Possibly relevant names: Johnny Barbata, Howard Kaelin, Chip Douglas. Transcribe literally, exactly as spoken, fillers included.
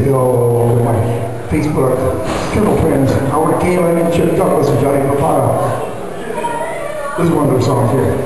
Hill, my Facebook, Triple Twins, Howard Kaelin and Chip Douglas and Johnny Barbata. This is one of their songs here.